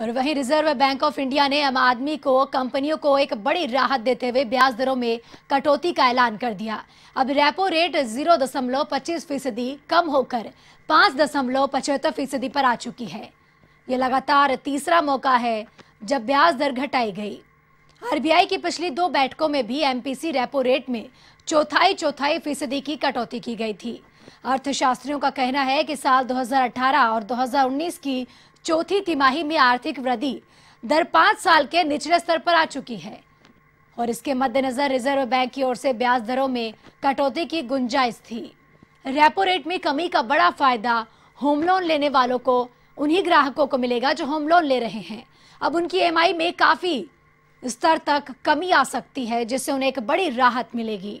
और वहीं reserve bank of India ने आम आदमी को कंपनियों को एक बड़ी राहत देते हुए ब्याज दरों में कटौती का ऐलान कर दिया। अब रेपो रेट 0.25% कम होकर 5.75% पर आ चुकी है। ये लगातार तीसरा मौका है जब ब्याज दर घटाई गई। आरबीआई की पिछली 2 बैठकों में भी एमपीसी रेपो रेट में चौथाई फीसदी की कटौती की गई थी। अर्थशास्त्रियों का कहना है कि साल 2018 और 2019 की चौथी तिमाही में आर्थिक वृद्धि दर 5 साल के निचले स्तर पर आ चुकी है और इसके मद्देनजर रिजर्व बैंक की ओर से ब्याज दरों में कटौती की गुंजाइश थी। रेपो रेट में कमी का बड़ा फायदा होम लोन लेने वालों को, उन्हीं ग्राहकों को मिलेगा जो होम लोन ले रहे हैं। अब उनकी एमआई में काफी स्तर तक कमी आ सकती है जिससे उन्हें एक बड़ी राहत मिलेगी।